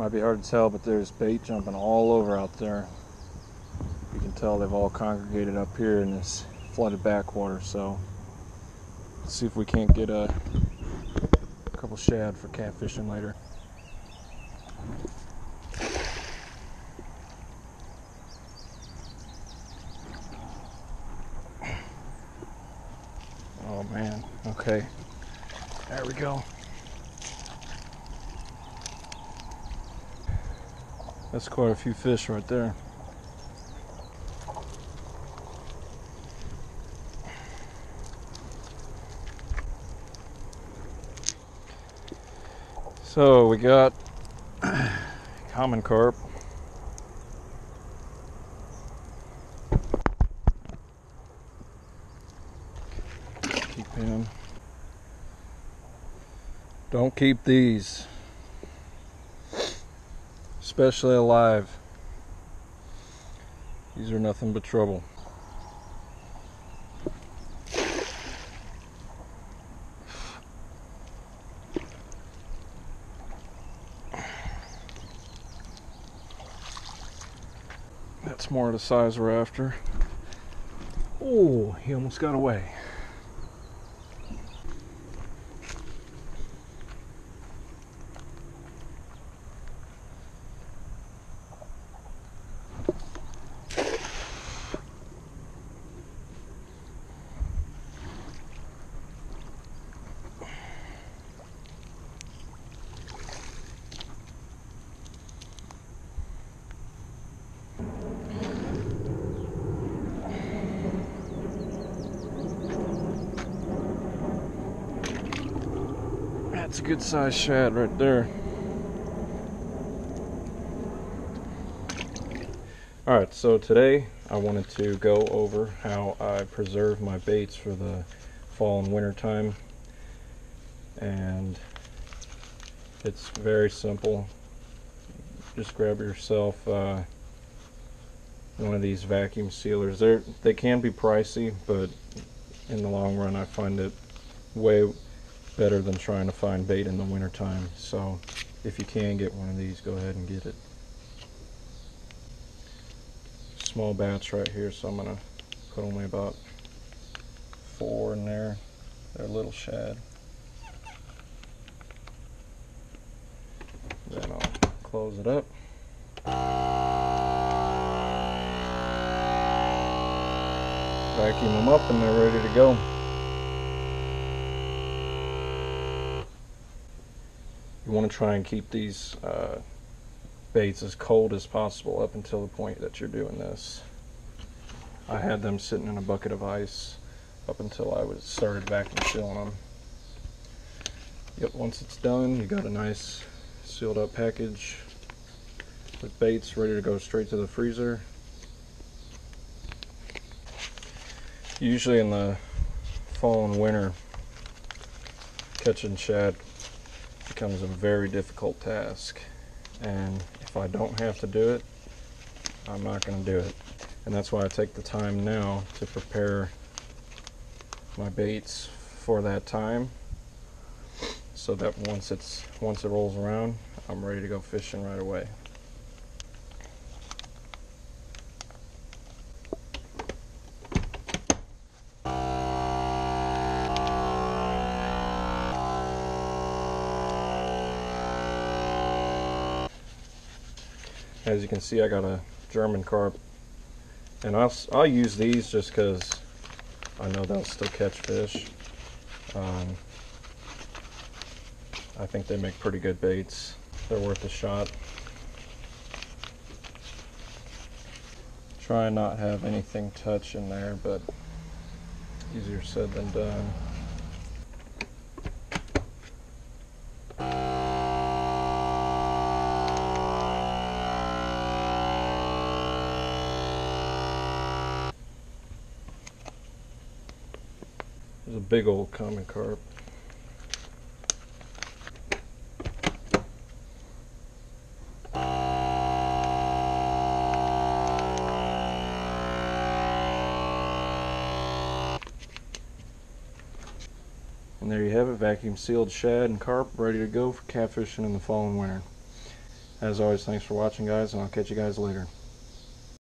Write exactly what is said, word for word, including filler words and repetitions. Might be hard to tell, but there's bait jumping all over out there. You can tell they've all congregated up here in this flooded backwater, so let's see if we can't get a, a couple shad for catfishing later. Oh man, okay, there we go. That's quite a few fish right there. So we got common carp. Keep him. Don't keep these, especially alive. These are nothing but trouble. That's more the size we're after. Oh, he almost got away. That's a good sized shad right there. Alright, so today I wanted to go over how I preserve my baits for the fall and winter time. And it's very simple. Just grab yourself uh, one of these vacuum sealers. They're, they can be pricey, but in the long run I find it way better than trying to find bait in the winter time. So if you can get one of these, go ahead and get it. Small batch right here, so I'm gonna put only about four in there. They're little shad. Then I'll close it up. Vacuum them up and they're ready to go. You want to try and keep these uh, baits as cold as possible up until the point that you're doing this. I had them sitting in a bucket of ice up until I was started vacuum sealing them. Yep, once it's done, you got a nice sealed up package with baits ready to go straight to the freezer. Usually in the fall and winter, catching shad becomes a very difficult task, and if I don't have to do it, I'm not going to do it. And that's why I take the time now to prepare my baits for that time, so that once it's once it rolls around, I'm ready to go fishing right away. As you can see, I got a German carp, and I'll, I'll use these just because I know they'll still catch fish. Um, I think they make pretty good baits. They're worth a shot. Try not have anything touch in there, but easier said than done. There's a big old common carp. And there you have it, vacuum sealed shad and carp ready to go for catfishing in the fall and winter. As always, thanks for watching, guys, and I'll catch you guys later.